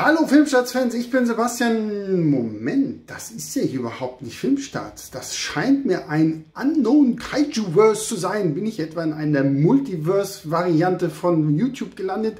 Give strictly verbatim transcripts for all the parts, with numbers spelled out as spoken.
Hallo Filmstarts-Fans, ich bin Sebastian. Moment, das ist ja hier überhaupt nicht Filmstarts. Das scheint mir ein Unknown Kaiju-Verse zu sein. Bin ich etwa in einer Multiverse-Variante von YouTube gelandet?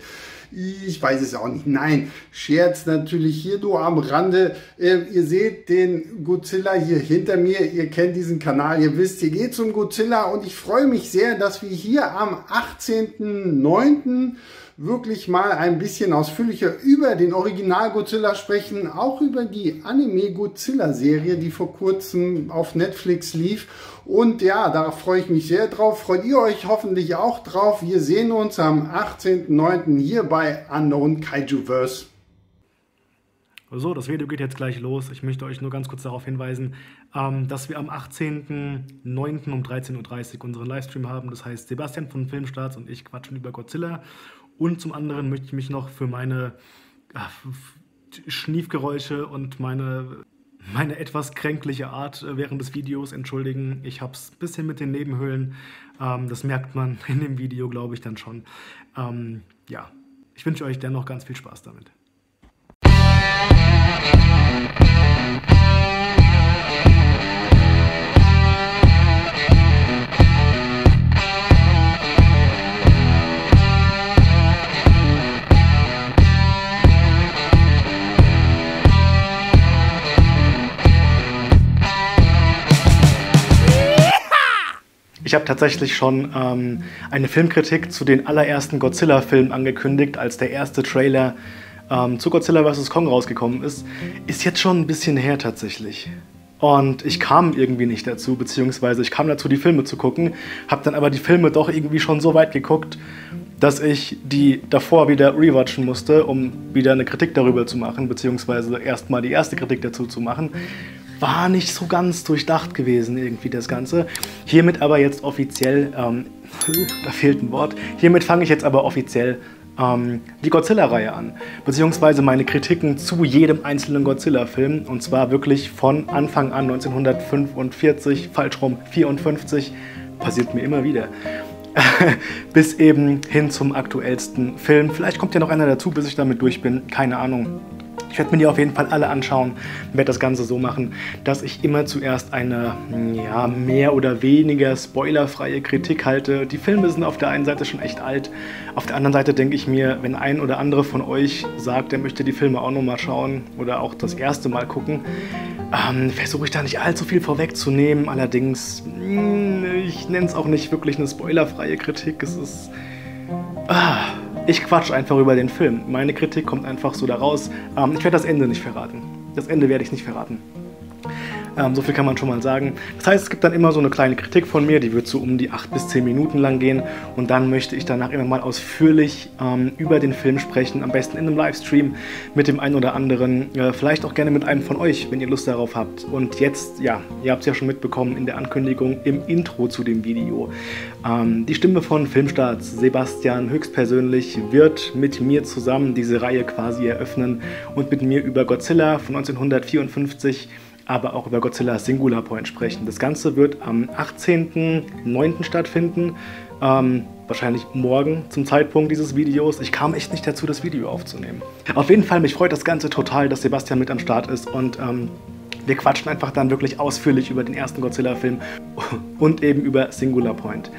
Ich weiß es auch nicht. Nein, Scherz natürlich hier nur am Rande. Äh, ihr seht den Godzilla hier hinter mir. Ihr kennt diesen Kanal. Ihr wisst, hier geht's um Godzilla. Und ich freue mich sehr, dass wir hier am achtzehnten neunten wirklich mal ein bisschen ausführlicher über den Original-Godzilla sprechen, auch über die Anime-Godzilla-Serie, die vor kurzem auf Netflix lief. Und ja, da freue ich mich sehr drauf. Freut ihr euch hoffentlich auch drauf. Wir sehen uns am achtzehnten neunten hier bei Unknown Kaiju-Verse. So, das Video geht jetzt gleich los. Ich möchte euch nur ganz kurz darauf hinweisen, dass wir am achtzehnten neunten um dreizehn Uhr dreißig unseren Livestream haben. Das heißt, Sebastian von Filmstarts und ich quatschen über Godzilla. Und zum anderen möchte ich mich noch für meine ach, Schniefgeräusche und meine, meine etwas kränkliche Art während des Videos entschuldigen. Ich habe es ein bisschen mit den Nebenhöhlen. Ähm, das merkt man in dem Video, glaube ich, dann schon. Ähm, ja, ich wünsche euch dennoch ganz viel Spaß damit. Ich habe tatsächlich schon ähm, eine Filmkritik zu den allerersten Godzilla-Filmen angekündigt, als der erste Trailer ähm, zu Godzilla versus. Kong rausgekommen ist. Ist jetzt schon ein bisschen her tatsächlich. Und ich kam irgendwie nicht dazu, beziehungsweise ich kam dazu, die Filme zu gucken, habe dann aber die Filme doch irgendwie schon so weit geguckt, dass ich die davor wieder rewatchen musste, um wieder eine Kritik darüber zu machen, beziehungsweise erstmal die erste Kritik dazu zu machen. War nicht so ganz durchdacht gewesen irgendwie das Ganze. Hiermit aber jetzt offiziell, ähm, da fehlt ein Wort, hiermit fange ich jetzt aber offiziell ähm, die Godzilla-Reihe an. Beziehungsweise meine Kritiken zu jedem einzelnen Godzilla-Film, und zwar wirklich von Anfang an neunzehnhundertfünfundvierzig, falsch rum, vierundfünfzig, passiert mir immer wieder, bis eben hin zum aktuellsten Film. Vielleicht kommt ja noch einer dazu, bis ich damit durch bin, keine Ahnung. Ich werde mir die auf jeden Fall alle anschauen, werde das Ganze so machen, dass ich immer zuerst eine ja, mehr oder weniger spoilerfreie Kritik halte. Die Filme sind auf der einen Seite schon echt alt, auf der anderen Seite denke ich mir, wenn ein oder andere von euch sagt, der möchte die Filme auch nochmal schauen oder auch das erste Mal gucken, ähm, versuche ich da nicht allzu viel vorwegzunehmen. Allerdings, ich nenne es auch nicht wirklich eine spoilerfreie Kritik, es ist... Ah. Ich quatsch einfach über den Film. Meine Kritik kommt einfach so da raus. Ähm, ich werde das Ende nicht verraten. Das Ende werde ich nicht verraten. Ähm, so viel kann man schon mal sagen. Das heißt, es gibt dann immer so eine kleine Kritik von mir, die wird so um die acht bis zehn Minuten lang gehen. Und dann möchte ich danach immer mal ausführlich ähm, über den Film sprechen. Am besten in einem Livestream mit dem einen oder anderen. Äh, vielleicht auch gerne mit einem von euch, wenn ihr Lust darauf habt. Und jetzt, ja, ihr habt es ja schon mitbekommen in der Ankündigung, im Intro zu dem Video. Ähm, die Stimme von Filmstarts, Sebastian höchstpersönlich, wird mit mir zusammen diese Reihe quasi eröffnen und mit mir über Godzilla von neunzehnhundertvierundfünfzig aber auch über Godzilla Singular Point sprechen. Das Ganze wird am achtzehnten neunten stattfinden, ähm, wahrscheinlich morgen zum Zeitpunkt dieses Videos. Ich kam echt nicht dazu, das Video aufzunehmen. Auf jeden Fall, mich freut das Ganze total, dass Sebastian mit am Start ist und ähm, wir quatschen einfach dann wirklich ausführlich über den ersten Godzilla-Film und eben über Singular Point.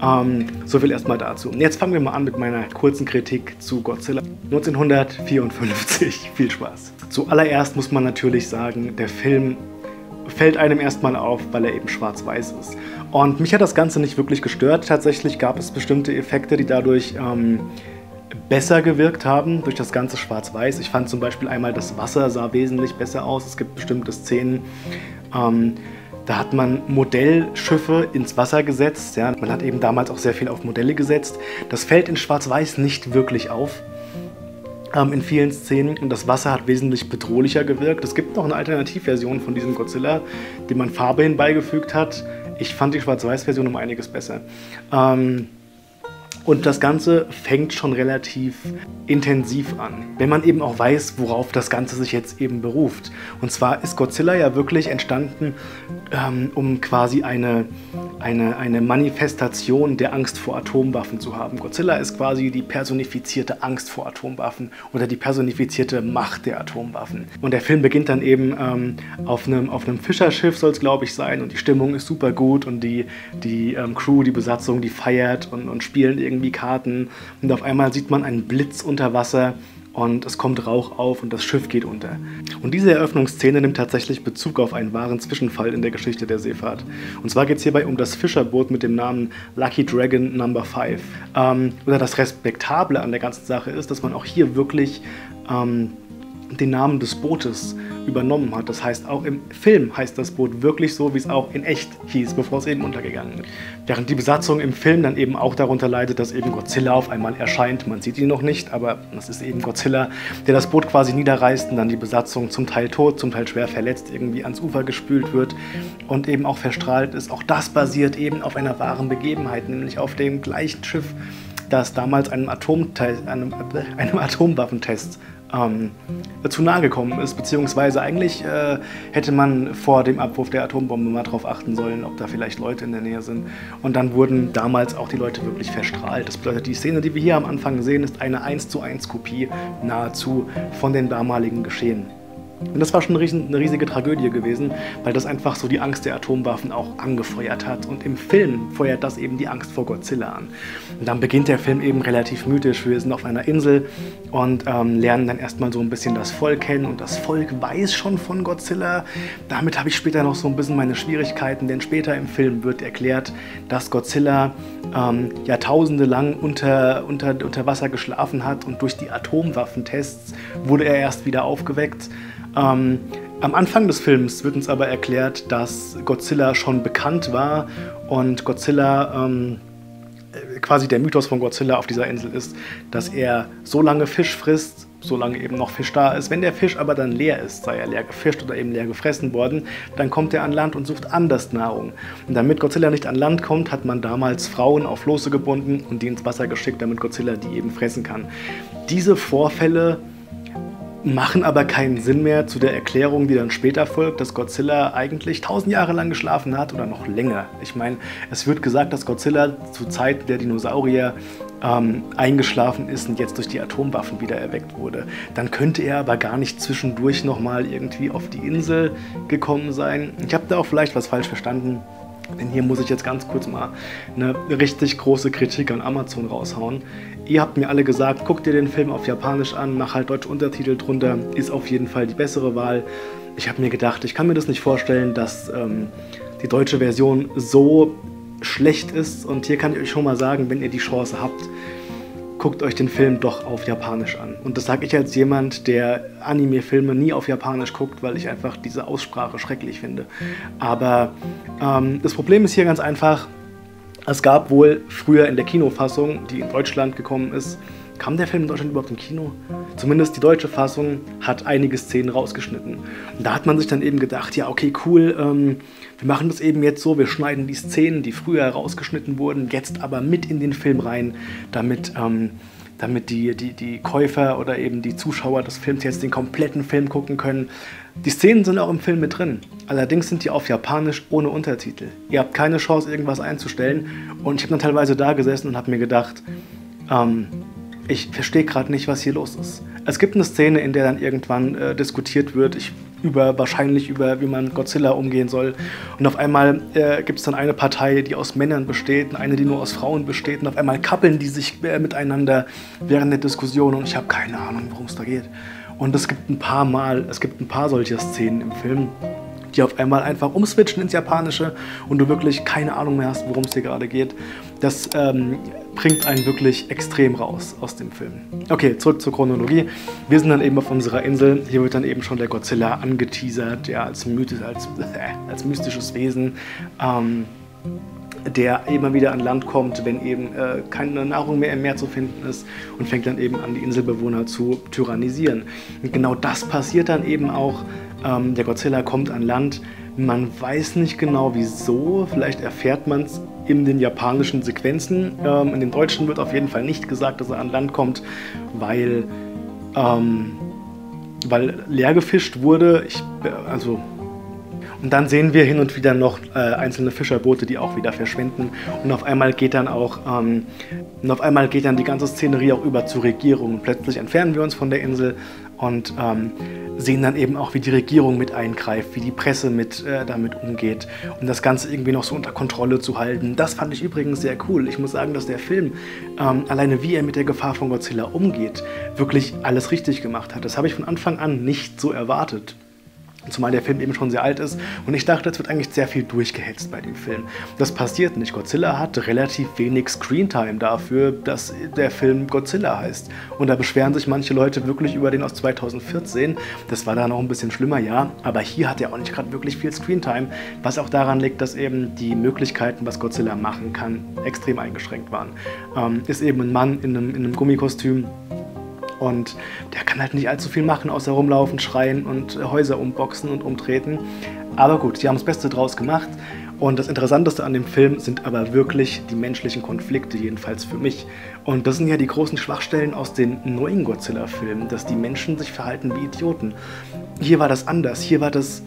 Ähm, so viel erstmal dazu. Jetzt fangen wir mal an mit meiner kurzen Kritik zu Godzilla neunzehnhundertvierundfünfzig. Viel Spaß! Zuallererst muss man natürlich sagen, der Film fällt einem erstmal auf, weil er eben schwarz-weiß ist. Und mich hat das Ganze nicht wirklich gestört. Tatsächlich gab es bestimmte Effekte, die dadurch ähm, besser gewirkt haben, durch das ganze Schwarz-Weiß. Ich fand zum Beispiel einmal, das Wasser sah wesentlich besser aus. Es gibt bestimmte Szenen, ähm, da hat man Modellschiffe ins Wasser gesetzt. Ja. Man hat eben damals auch sehr viel auf Modelle gesetzt. Das fällt in Schwarz-Weiß nicht wirklich auf. In vielen Szenen, und das Wasser hat wesentlich bedrohlicher gewirkt. Es gibt noch eine Alternativversion von diesem Godzilla, die man Farbe hinbeigefügt hat. Ich fand die Schwarz-Weiß-Version um einiges besser. Ähm, Und das Ganze fängt schon relativ intensiv an, wenn man eben auch weiß, worauf das Ganze sich jetzt eben beruft. Und zwar ist Godzilla ja wirklich entstanden, ähm, um quasi eine, eine, eine Manifestation der Angst vor Atomwaffen zu haben. Godzilla ist quasi die personifizierte Angst vor Atomwaffen oder die personifizierte Macht der Atomwaffen. Und der Film beginnt dann eben ähm, auf einem, auf einem Fischerschiff, soll es glaube ich sein, und die Stimmung ist super gut und die, die ähm, Crew, die Besatzung, die feiert und, und spielen irgendwie wie Karten, und auf einmal sieht man einen Blitz unter Wasser und es kommt Rauch auf und das Schiff geht unter. Und diese Eröffnungsszene nimmt tatsächlich Bezug auf einen wahren Zwischenfall in der Geschichte der Seefahrt. Und zwar geht es hierbei um das Fischerboot mit dem Namen Lucky Dragon Number five. Ähm, oder das Respektable an der ganzen Sache ist, dass man auch hier wirklich ähm, den Namen des Bootes übernommen hat. Das heißt, auch im Film heißt das Boot wirklich so, wie es auch in echt hieß, bevor es eben untergegangen ist. Während die Besatzung im Film dann eben auch darunter leidet, dass eben Godzilla auf einmal erscheint. Man sieht ihn noch nicht, aber das ist eben Godzilla, der das Boot quasi niederreißt und dann die Besatzung zum Teil tot, zum Teil schwer verletzt, irgendwie ans Ufer gespült wird und eben auch verstrahlt ist. Auch das basiert eben auf einer wahren Begebenheit, nämlich auf dem gleichen Schiff, das damals einem, einem, einem Atomwaffentest Ähm, zu nahe gekommen ist, beziehungsweise eigentlich äh, hätte man vor dem Abwurf der Atombombe mal drauf achten sollen, ob da vielleicht Leute in der Nähe sind. Und dann wurden damals auch die Leute wirklich verstrahlt. Das bedeutet, die Szene, die wir hier am Anfang sehen, ist eine eins zu eins Kopie nahezu von den damaligen Geschehen. Und das war schon eine riesige Tragödie gewesen, weil das einfach so die Angst der Atomwaffen auch angefeuert hat. Und im Film feuert das eben die Angst vor Godzilla an. Und dann beginnt der Film eben relativ mythisch. Wir sind auf einer Insel und ähm, lernen dann erstmal so ein bisschen das Volk kennen. Und das Volk weiß schon von Godzilla. Damit habe ich später noch so ein bisschen meine Schwierigkeiten, denn später im Film wird erklärt, dass Godzilla ähm, jahrtausende lang unter, unter, unter Wasser geschlafen hat und durch die Atomwaffentests wurde er erst wieder aufgeweckt. Ähm, am Anfang des Films wird uns aber erklärt, dass Godzilla schon bekannt war und Godzilla, ähm, quasi der Mythos von Godzilla auf dieser Insel ist, dass er so lange Fisch frisst, solange eben noch Fisch da ist. Wenn der Fisch aber dann leer ist, sei er leer gefischt oder eben leer gefressen worden, dann kommt er an Land und sucht anders Nahrung. Und damit Godzilla nicht an Land kommt, hat man damals Frauen auf Lose gebunden und die ins Wasser geschickt, damit Godzilla die eben fressen kann. Diese Vorfälle machen aber keinen Sinn mehr zu der Erklärung, die dann später folgt, dass Godzilla eigentlich tausend Jahre lang geschlafen hat oder noch länger. Ich meine, es wird gesagt, dass Godzilla zur Zeit der Dinosaurier ähm, eingeschlafen ist und jetzt durch die Atomwaffen wieder erweckt wurde. Dann könnte er aber gar nicht zwischendurch nochmal irgendwie auf die Insel gekommen sein. Ich habe da auch vielleicht was falsch verstanden. Denn hier muss ich jetzt ganz kurz mal eine richtig große Kritik an Amazon raushauen. Ihr habt mir alle gesagt, guck dir den Film auf Japanisch an, mach halt deutsche Untertitel drunter, ist auf jeden Fall die bessere Wahl. Ich habe mir gedacht, ich kann mir das nicht vorstellen, dass ähm, die deutsche Version so schlecht ist. Und hier kann ich euch schon mal sagen, wenn ihr die Chance habt, guckt euch den Film doch auf Japanisch an. Und das sage ich als jemand, der Anime-Filme nie auf Japanisch guckt, weil ich einfach diese Aussprache schrecklich finde. Aber ähm, das Problem ist hier ganz einfach, es gab wohl früher in der Kinofassung, die in Deutschland gekommen ist, kam der Film in Deutschland überhaupt im Kino? Zumindest die deutsche Fassung hat einige Szenen rausgeschnitten. Und da hat man sich dann eben gedacht, ja okay, cool, ähm, wir machen das eben jetzt so, wir schneiden die Szenen, die früher rausgeschnitten wurden, jetzt aber mit in den Film rein, damit, ähm, damit die, die, die Käufer oder eben die Zuschauer des Films jetzt den kompletten Film gucken können. Die Szenen sind auch im Film mit drin, allerdings sind die auf Japanisch ohne Untertitel. Ihr habt keine Chance, irgendwas einzustellen, und ich habe dann teilweise da gesessen und habe mir gedacht, ähm, ich verstehe gerade nicht, was hier los ist. Es gibt eine Szene, in der dann irgendwann äh, diskutiert wird, ich, über, wahrscheinlich über, wie man mit Godzilla umgehen soll. Und auf einmal äh, gibt es dann eine Partei, die aus Männern besteht und eine, die nur aus Frauen besteht. Und auf einmal kappeln die sich äh, miteinander während der Diskussion und ich habe keine Ahnung, worum es da geht. Und es gibt ein paar Mal, es gibt ein paar solcher Szenen im Film, die auf einmal einfach umswitchen ins Japanische und du wirklich keine Ahnung mehr hast, worum es dir gerade geht. Das ähm, bringt einen wirklich extrem raus aus dem Film. Okay, zurück zur Chronologie. Wir sind dann eben auf unserer Insel. Hier wird dann eben schon der Godzilla angeteasert, ja, als, mythisch, als, äh, als mystisches Wesen, ähm, der immer wieder an Land kommt, wenn eben äh, keine Nahrung mehr im Meer zu finden ist, und fängt dann eben an, die Inselbewohner zu tyrannisieren. Und genau das passiert dann eben auch. Ähm, der Godzilla kommt an Land, man weiß nicht genau wieso, vielleicht erfährt man es in den japanischen Sequenzen. Ähm, in den deutschen wird auf jeden Fall nicht gesagt, dass er an Land kommt, weil, ähm, weil leer gefischt wurde. Ich, also Und dann sehen wir hin und wieder noch äh, einzelne Fischerboote, die auch wieder verschwinden. Und auf einmal geht dann auch ähm, und auf einmal geht dann die ganze Szenerie auch über zur Regierung. Und plötzlich entfernen wir uns von der Insel und ähm, sehen dann eben auch, wie die Regierung mit eingreift, wie die Presse mit äh, damit umgeht, um das Ganze irgendwie noch so unter Kontrolle zu halten. Das fand ich übrigens sehr cool. Ich muss sagen, dass der Film, ähm, alleine wie er mit der Gefahr von Godzilla umgeht, wirklich alles richtig gemacht hat. Das habe ich von Anfang an nicht so erwartet. Zumal der Film eben schon sehr alt ist und ich dachte, es wird eigentlich sehr viel durchgehetzt bei dem Film. Das passiert nicht. Godzilla hat relativ wenig Screentime dafür, dass der Film Godzilla heißt. Und da beschweren sich manche Leute wirklich über den aus zweitausendvierzehn. Das war da noch ein bisschen schlimmer, ja. Aber hier hat er auch nicht gerade wirklich viel Screentime, was auch daran liegt, dass eben die Möglichkeiten, was Godzilla machen kann, extrem eingeschränkt waren. Ähm, ist eben ein Mann in einem, in einem Gummikostüm. Und der kann halt nicht allzu viel machen, außer rumlaufen, schreien und Häuser umboxen und umtreten. Aber gut, sie haben das Beste draus gemacht. Und das Interessanteste an dem Film sind aber wirklich die menschlichen Konflikte, jedenfalls für mich. Und das sind ja die großen Schwachstellen aus den neuen Godzilla-Filmen, dass die Menschen sich verhalten wie Idioten. Hier war das anders, hier war das...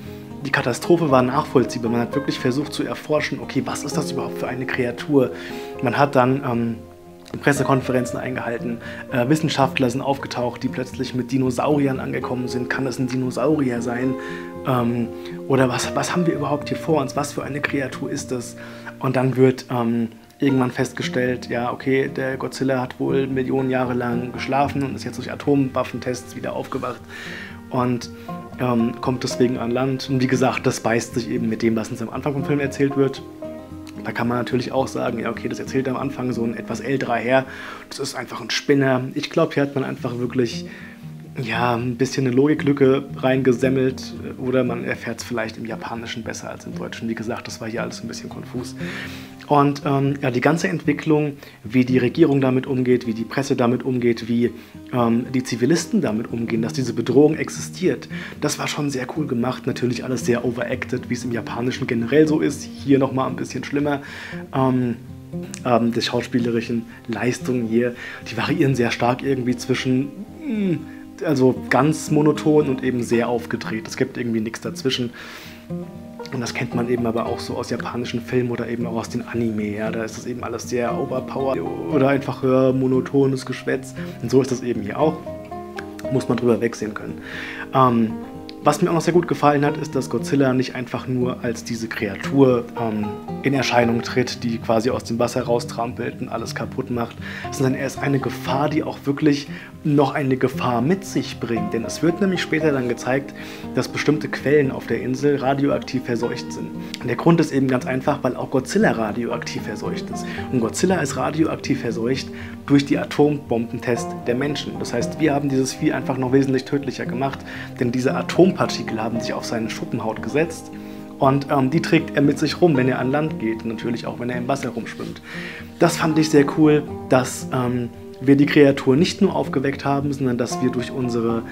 Die Katastrophe war nachvollziehbar. Man hat wirklich versucht zu erforschen, okay, was ist das überhaupt für eine Kreatur? Man hat dann... Ähm, Pressekonferenzen eingehalten, äh, Wissenschaftler sind aufgetaucht, die plötzlich mit Dinosauriern angekommen sind. Kann das ein Dinosaurier sein? Ähm, oder was, was haben wir überhaupt hier vor uns? Was für eine Kreatur ist das? Und dann wird ähm, irgendwann festgestellt, ja, okay, der Godzilla hat wohl Millionen Jahre lang geschlafen und ist jetzt durch Atomwaffentests wieder aufgewacht und ähm, kommt deswegen an Land. Und wie gesagt, das beißt sich eben mit dem, was uns am Anfang vom Film erzählt wird. Da kann man natürlich auch sagen, ja okay, das erzählt am Anfang so ein etwas älterer Herr, das ist einfach ein Spinner. Ich glaube, hier hat man einfach wirklich, ja, ein bisschen eine Logiklücke reingesemmelt oder man erfährt es vielleicht im Japanischen besser als im Deutschen. Wie gesagt, das war hier alles ein bisschen konfus. Und ähm, ja, die ganze Entwicklung, wie die Regierung damit umgeht, wie die Presse damit umgeht, wie ähm, die Zivilisten damit umgehen, dass diese Bedrohung existiert, das war schon sehr cool gemacht. Natürlich alles sehr overacted, wie es im Japanischen generell so ist. Hier nochmal ein bisschen schlimmer. Ähm, ähm, die schauspielerischen Leistungen hier, die variieren sehr stark irgendwie zwischen... Mh, also ganz monoton und eben sehr aufgedreht. Es gibt irgendwie nichts dazwischen. Und das kennt man eben aber auch so aus japanischen Filmen oder eben auch aus den Anime. Ja? Da ist das eben alles sehr overpowered oder einfach äh, monotones Geschwätz. Und so ist das eben hier auch. Muss man drüber wegsehen können. Ähm, was mir auch noch sehr gut gefallen hat, ist, dass Godzilla nicht einfach nur als diese Kreatur ähm, in Erscheinung tritt, die quasi aus dem Wasser raustrampelt und alles kaputt macht, sondern er ist eine Gefahr, die auch wirklich noch eine Gefahr mit sich bringt. Denn es wird nämlich später dann gezeigt, dass bestimmte Quellen auf der Insel radioaktiv verseucht sind. Und der Grund ist eben ganz einfach, weil auch Godzilla radioaktiv verseucht ist. Und Godzilla ist radioaktiv verseucht durch die Atombombentests der Menschen. Das heißt, wir haben dieses Vieh einfach noch wesentlich tödlicher gemacht, denn diese Atom Partikel haben sich auf seine Schuppenhaut gesetzt und ähm, die trägt er mit sich rum, wenn er an Land geht, natürlich auch, wenn er im Wasser rumschwimmt. Das fand ich sehr cool, dass ähm, wir die Kreatur nicht nur aufgeweckt haben, sondern dass wir durch unsere,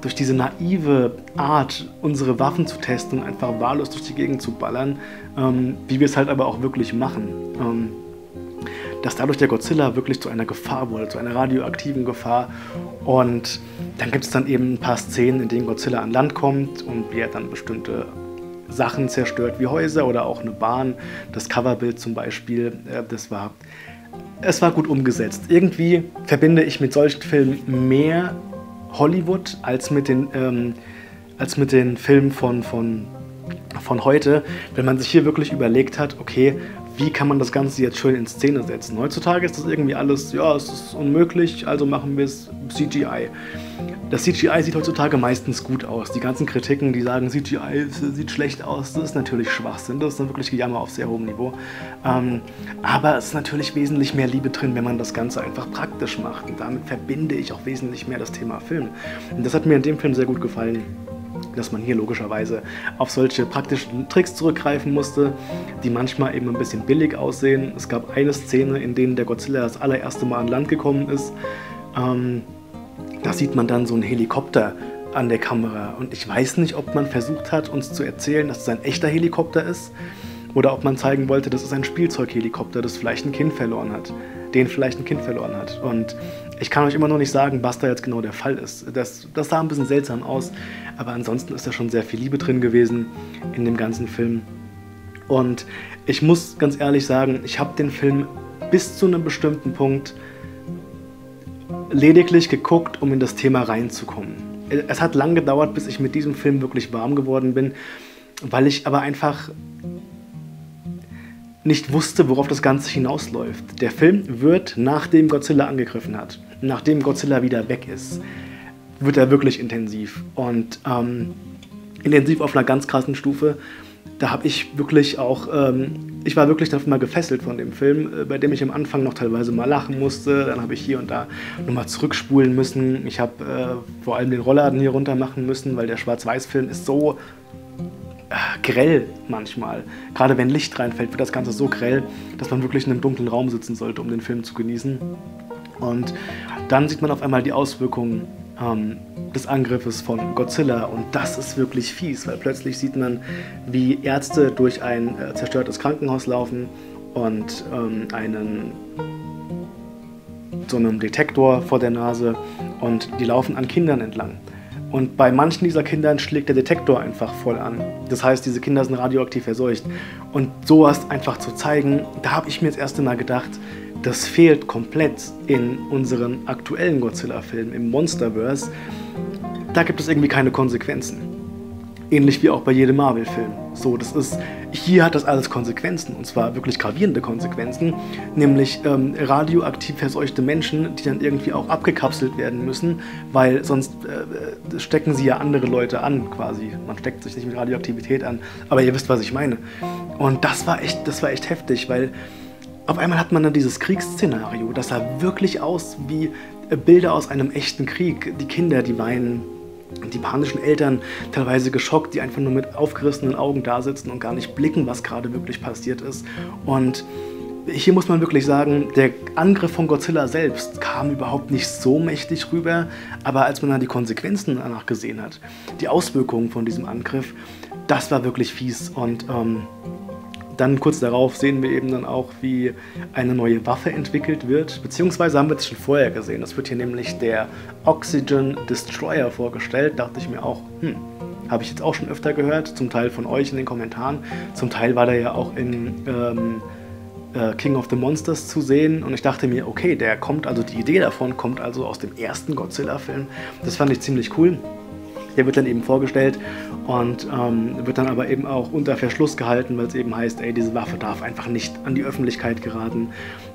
durch diese naive Art, unsere Waffen zu testen und einfach wahllos durch die Gegend zu ballern, ähm, wie wir es halt aber auch wirklich machen. Ähm, dass dadurch der Godzilla wirklich zu einer Gefahr wurde, zu einer radioaktiven Gefahr. Und dann gibt es dann eben ein paar Szenen, in denen Godzilla an Land kommt und wie er dann bestimmte Sachen zerstört, wie Häuser oder auch eine Bahn. Das Coverbild zum Beispiel, das war, es war gut umgesetzt. Irgendwie verbinde ich mit solchen Filmen mehr Hollywood als mit den, ähm, als mit den Filmen von, von, von heute, wenn man sich hier wirklich überlegt hat, okay, wie kann man das Ganze jetzt schön in Szene setzen? Heutzutage ist das irgendwie alles, ja, es ist unmöglich, also machen wir es C G I. Das C G I sieht heutzutage meistens gut aus. Die ganzen Kritiken, die sagen, C G I sieht schlecht aus, das ist natürlich Schwachsinn, das ist dann wirklich Gejammer auf sehr hohem Niveau. Ähm, aber es ist natürlich wesentlich mehr Liebe drin, wenn man das Ganze einfach praktisch macht. Und damit verbinde ich auch wesentlich mehr das Thema Film. Und das hat mir in dem Film sehr gut gefallen, dass man hier logischerweise auf solche praktischen Tricks zurückgreifen musste, die manchmal eben ein bisschen billig aussehen. Es gab eine Szene, in denen der Godzilla das allererste Mal an Land gekommen ist. Ähm, da sieht man dann so einen Helikopter an der Kamera. Und ich weiß nicht, ob man versucht hat, uns zu erzählen, dass es ein echter Helikopter ist. Oder ob man zeigen wollte, das ist ein Spielzeughelikopter, das vielleicht ein Kind verloren hat. Den vielleicht ein Kind verloren hat. Und ich kann euch immer noch nicht sagen, was da jetzt genau der Fall ist. Das, das sah ein bisschen seltsam aus, aber ansonsten ist da schon sehr viel Liebe drin gewesen in dem ganzen Film. Und ich muss ganz ehrlich sagen, ich habe den Film bis zu einem bestimmten Punkt lediglich geguckt, um in das Thema reinzukommen. Es hat lang gedauert, bis ich mit diesem Film wirklich warm geworden bin, weil ich aber einfach nicht wusste, worauf das Ganze hinausläuft. Der Film wird, nachdem Godzilla angegriffen hat, nachdem Godzilla wieder weg ist, wird er wirklich intensiv. Und ähm, intensiv auf einer ganz krassen Stufe. Da habe ich wirklich auch, ähm, ich war wirklich davon mal gefesselt von dem Film, äh, bei dem ich am Anfang noch teilweise mal lachen musste. Dann habe ich hier und da nochmal zurückspulen müssen. Ich habe äh, vor allem den Rollladen hier runter machen müssen, weil der Schwarz-Weiß-Film ist so grell manchmal. Gerade wenn Licht reinfällt, wird das Ganze so grell, dass man wirklich in einem dunklen Raum sitzen sollte, um den Film zu genießen. Und dann sieht man auf einmal die Auswirkungen ähm, des Angriffes von Godzilla. Und das ist wirklich fies, weil plötzlich sieht man, wie Ärzte durch ein äh, zerstörtes Krankenhaus laufen und ähm, einen so einem Detektor vor der Nase, und die laufen an Kindern entlang. Und bei manchen dieser Kindern schlägt der Detektor einfach voll an. Das heißt, diese Kinder sind radioaktiv verseucht. Und sowas einfach zu zeigen, da habe ich mir das erste Mal gedacht, das fehlt komplett in unseren aktuellen Godzilla-Film, im Monsterverse. Da gibt es irgendwie keine Konsequenzen. Ähnlich wie auch bei jedem Marvel-Film. So, das ist, hier hat das alles Konsequenzen, und zwar wirklich gravierende Konsequenzen, nämlich ähm, radioaktiv verseuchte Menschen, die dann irgendwie auch abgekapselt werden müssen, weil sonst äh, stecken sie ja andere Leute an, quasi. Man steckt sich nicht mit Radioaktivität an, aber ihr wisst, was ich meine. Und das war echt, das war echt heftig, weil auf einmal hat man dann dieses Kriegsszenario, das sah wirklich aus wie Bilder aus einem echten Krieg. Die Kinder, die weinen. Die panischen Eltern, teilweise geschockt, die einfach nur mit aufgerissenen Augen da sitzen und gar nicht blicken, was gerade wirklich passiert ist. Und hier muss man wirklich sagen, der Angriff von Godzilla selbst kam überhaupt nicht so mächtig rüber, aber als man dann die Konsequenzen danach gesehen hat, die Auswirkungen von diesem Angriff, das war wirklich fies. Und ähm, dann kurz darauf sehen wir eben dann auch, wie eine neue Waffe entwickelt wird, beziehungsweise haben wir es schon vorher gesehen. Das wird hier nämlich der Oxygen Destroyer vorgestellt. Dachte ich mir auch, hm, habe ich jetzt auch schon öfter gehört, zum Teil von euch in den Kommentaren. Zum Teil war der ja auch in ähm, äh, King of the Monsters zu sehen, und ich dachte mir, okay, der kommt, also die Idee davon kommt also aus dem ersten Godzilla-Film. Das fand ich ziemlich cool. Der wird dann eben vorgestellt und ähm, wird dann aber eben auch unter Verschluss gehalten, weil es eben heißt, ey, diese Waffe darf einfach nicht an die Öffentlichkeit geraten.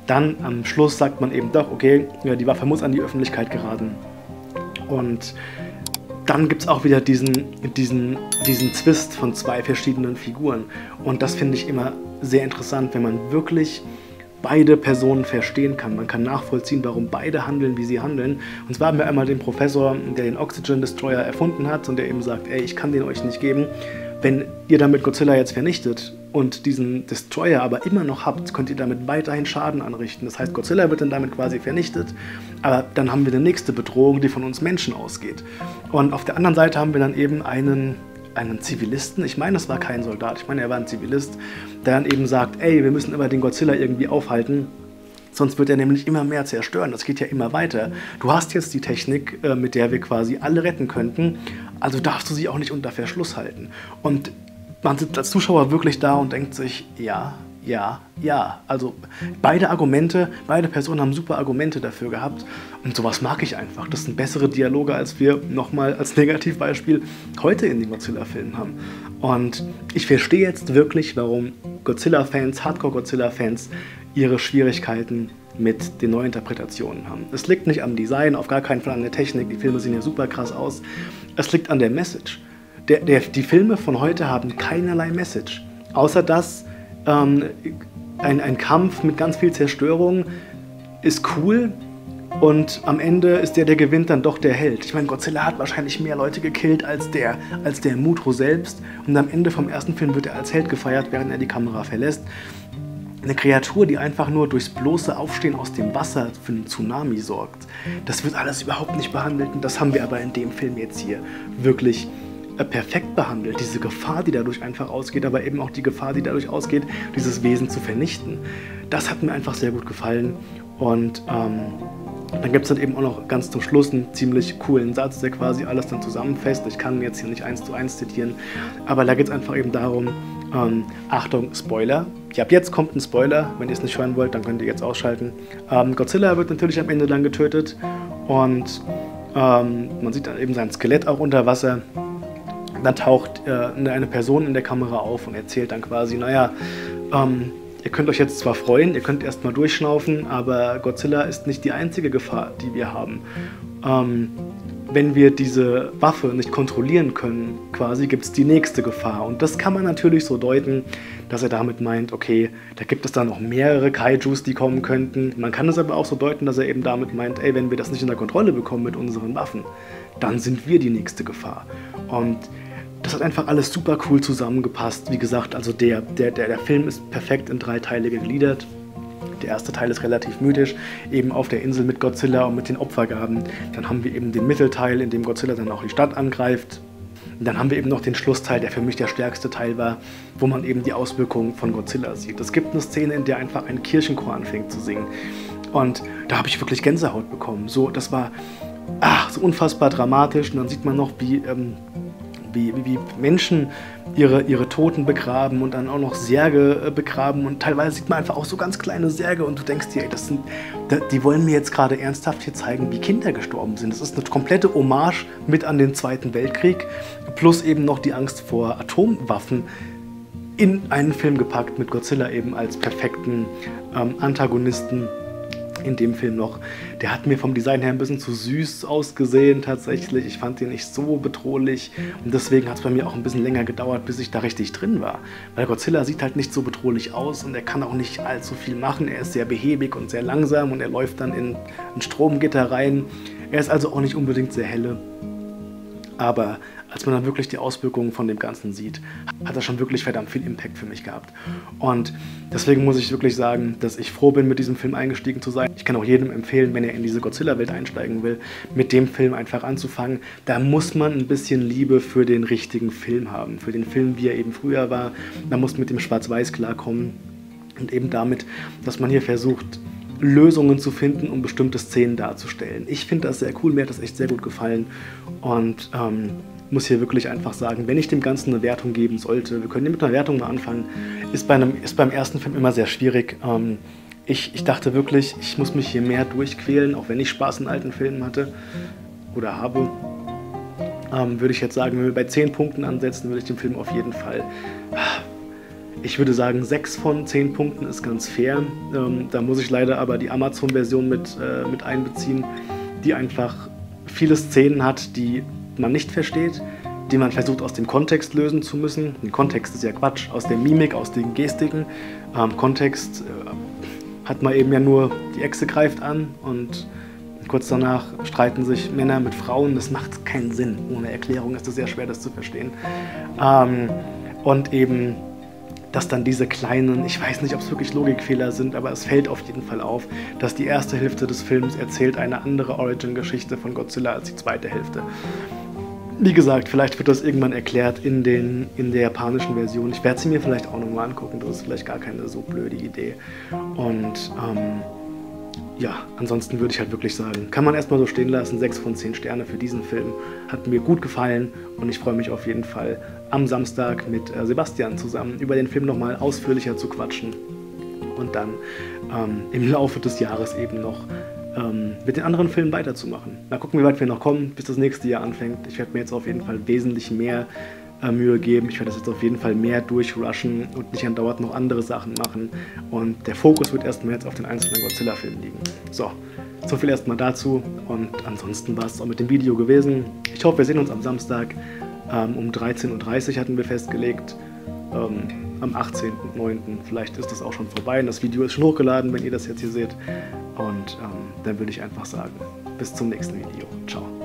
Dann am Schluss sagt man eben doch, okay, ja, die Waffe muss an die Öffentlichkeit geraten. Und dann gibt es auch wieder diesen, diesen, diesen Twist von zwei verschiedenen Figuren. Und das finde ich immer sehr interessant, wenn man wirklich beide Personen verstehen kann. Man kann nachvollziehen, warum beide handeln, wie sie handeln. Und zwar haben wir einmal den Professor, der den Oxygen Destroyer erfunden hat und der eben sagt, ey, ich kann den euch nicht geben. Wenn ihr damit Godzilla jetzt vernichtet und diesen Destroyer aber immer noch habt, könnt ihr damit weiterhin Schaden anrichten. Das heißt, Godzilla wird dann damit quasi vernichtet, aber dann haben wir die nächste Bedrohung, die von uns Menschen ausgeht. Und auf der anderen Seite haben wir dann eben einen einen Zivilisten, ich meine, das war kein Soldat, ich meine, er war ein Zivilist, der dann eben sagt, ey, wir müssen aber den Godzilla irgendwie aufhalten, sonst wird er nämlich immer mehr zerstören, das geht ja immer weiter. Du hast jetzt die Technik, mit der wir quasi alle retten könnten, also darfst du sie auch nicht unter Verschluss halten. Und man sitzt als Zuschauer wirklich da und denkt sich, ja, ja, ja, also beide Argumente, beide Personen haben super Argumente dafür gehabt, und sowas mag ich einfach. Das sind bessere Dialoge, als wir nochmal als Negativbeispiel heute in den Godzilla-Filmen haben. Und ich verstehe jetzt wirklich, warum Godzilla-Fans, Hardcore-Godzilla-Fans ihre Schwierigkeiten mit den Neuinterpretationen haben. Es liegt nicht am Design, auf gar keinen Fall an der Technik, die Filme sehen ja super krass aus. Es liegt an der Message. Der, der, die Filme von heute haben keinerlei Message, außer dass Ähm, ein, ein Kampf mit ganz viel Zerstörung ist cool, und am Ende ist der, der gewinnt, dann doch der Held. Ich meine, Godzilla hat wahrscheinlich mehr Leute gekillt als der, als der Mutro selbst, und am Ende vom ersten Film wird er als Held gefeiert, während er die Kamera verlässt. Eine Kreatur, die einfach nur durchs bloße Aufstehen aus dem Wasser für einen Tsunami sorgt. Das wird alles überhaupt nicht behandelt, und das haben wir aber in dem Film jetzt hier wirklich perfekt behandelt, diese Gefahr, die dadurch einfach ausgeht, aber eben auch die Gefahr, die dadurch ausgeht, dieses Wesen zu vernichten. Das hat mir einfach sehr gut gefallen. Und ähm, dann gibt es dann eben auch noch ganz zum Schluss einen ziemlich coolen Satz, der quasi alles dann zusammenfasst. Ich kann jetzt hier nicht eins zu eins zitieren, aber da geht es einfach eben darum, ähm, Achtung, Spoiler. Ja, ab jetzt kommt ein Spoiler, wenn ihr es nicht hören wollt, dann könnt ihr jetzt ausschalten. Ähm, Godzilla wird natürlich am Ende dann getötet und ähm, man sieht dann eben sein Skelett auch unter Wasser. Dann taucht äh, eine Person in der Kamera auf und erzählt dann quasi, naja, ähm, ihr könnt euch jetzt zwar freuen, ihr könnt erstmal durchschnaufen, aber Godzilla ist nicht die einzige Gefahr, die wir haben. Ähm, wenn wir diese Waffe nicht kontrollieren können, quasi, gibt es die nächste Gefahr. Und das kann man natürlich so deuten, dass er damit meint, okay, da gibt es dann noch mehrere Kaijus, die kommen könnten. Man kann es aber auch so deuten, dass er eben damit meint, ey, wenn wir das nicht unter Kontrolle bekommen mit unseren Waffen, dann sind wir die nächste Gefahr. Und das hat einfach alles super cool zusammengepasst. Wie gesagt, also der, der, der, der Film ist perfekt in drei Teile gegliedert. Der erste Teil ist relativ mythisch, eben auf der Insel mit Godzilla und mit den Opfergaben. Dann haben wir eben den Mittelteil, in dem Godzilla dann auch die Stadt angreift. Und dann haben wir eben noch den Schlussteil, der für mich der stärkste Teil war, wo man eben die Auswirkungen von Godzilla sieht. Es gibt eine Szene, in der einfach ein Kirchenchor anfängt zu singen. Und da habe ich wirklich Gänsehaut bekommen. So, das war ach, so unfassbar dramatisch. Und dann sieht man noch, wie... Ähm, Wie, wie, wie Menschen ihre, ihre Toten begraben und dann auch noch Särge äh, begraben. Und teilweise sieht man einfach auch so ganz kleine Särge und du denkst dir, ey, das sind, die wollen mir jetzt gerade ernsthaft hier zeigen, wie Kinder gestorben sind. Das ist eine komplette Hommage mit an den Zweiten Weltkrieg, plus eben noch die Angst vor Atomwaffen in einen Film gepackt, mit Godzilla eben als perfekten ähm, Antagonisten. In dem Film noch. Der hat mir vom Design her ein bisschen zu süß ausgesehen tatsächlich. Ich fand den nicht so bedrohlich und deswegen hat es bei mir auch ein bisschen länger gedauert, bis ich da richtig drin war. Weil Godzilla sieht halt nicht so bedrohlich aus und er kann auch nicht allzu viel machen. Er ist sehr behäbig und sehr langsam und er läuft dann in ein Stromgitter rein. Er ist also auch nicht unbedingt sehr helle. Aber als man dann wirklich die Auswirkungen von dem Ganzen sieht, hat das schon wirklich verdammt viel Impact für mich gehabt. Und deswegen muss ich wirklich sagen, dass ich froh bin, mit diesem Film eingestiegen zu sein. Ich kann auch jedem empfehlen, wenn er in diese Godzilla-Welt einsteigen will, mit dem Film einfach anzufangen. Da muss man ein bisschen Liebe für den richtigen Film haben. Für den Film, wie er eben früher war. Man muss mit dem Schwarz-Weiß klarkommen. Und eben damit, dass man hier versucht, Lösungen zu finden, um bestimmte Szenen darzustellen. Ich finde das sehr cool, mir hat das echt sehr gut gefallen und ähm, muss hier wirklich einfach sagen, wenn ich dem Ganzen eine Wertung geben sollte, wir können hier mit einer Wertung mal anfangen, ist, bei einem, ist beim ersten Film immer sehr schwierig. Ähm, ich, ich dachte wirklich, ich muss mich hier mehr durchquälen, auch wenn ich Spaß in alten Filmen hatte oder habe. Ähm, würde ich jetzt sagen, wenn wir bei zehn Punkten ansetzen, würde ich dem Film auf jeden Fall... Ich würde sagen, sechs von zehn Punkten ist ganz fair. Ähm, da muss ich leider aber die Amazon-Version mit, äh, mit einbeziehen, die einfach viele Szenen hat, die man nicht versteht, die man versucht aus dem Kontext lösen zu müssen. Den Kontext ist ja Quatsch, aus der Mimik, aus den Gestiken. Ähm, Kontext äh, hat man eben ja nur, die Echse greift an und kurz danach streiten sich Männer mit Frauen. Das macht keinen Sinn. Ohne Erklärung ist es sehr schwer, das zu verstehen. Ähm, und eben... dass dann diese kleinen, ich weiß nicht, ob es wirklich Logikfehler sind, aber es fällt auf jeden Fall auf, dass die erste Hälfte des Films erzählt eine andere Origin-Geschichte von Godzilla als die zweite Hälfte. Wie gesagt, vielleicht wird das irgendwann erklärt in, den, in der japanischen Version. Ich werde sie mir vielleicht auch nochmal angucken, das ist vielleicht gar keine so blöde Idee. Und ähm, ja, ansonsten würde ich halt wirklich sagen, kann man erstmal so stehen lassen, sechs von zehn Sterne für diesen Film. Hat mir gut gefallen und ich freue mich auf jeden Fall, am Samstag mit äh, Sebastian zusammen über den Film nochmal ausführlicher zu quatschen und dann ähm, im Laufe des Jahres eben noch ähm, mit den anderen Filmen weiterzumachen. Mal gucken, wie weit wir noch kommen, bis das nächste Jahr anfängt. Ich werde mir jetzt auf jeden Fall wesentlich mehr äh, Mühe geben. Ich werde das jetzt auf jeden Fall mehr durchrushen und nicht andauernd noch andere Sachen machen. Und der Fokus wird erstmal jetzt auf den einzelnen Godzilla-Filmen liegen. So, so viel erstmal dazu und ansonsten war es auch mit dem Video gewesen. Ich hoffe, wir sehen uns am Samstag. Um dreizehn Uhr dreißig hatten wir festgelegt, ähm, am achtzehnten neunten Vielleicht ist das auch schon vorbei und das Video ist schon hochgeladen, wenn ihr das jetzt hier seht. Und ähm, dann würde ich einfach sagen, bis zum nächsten Video. Ciao.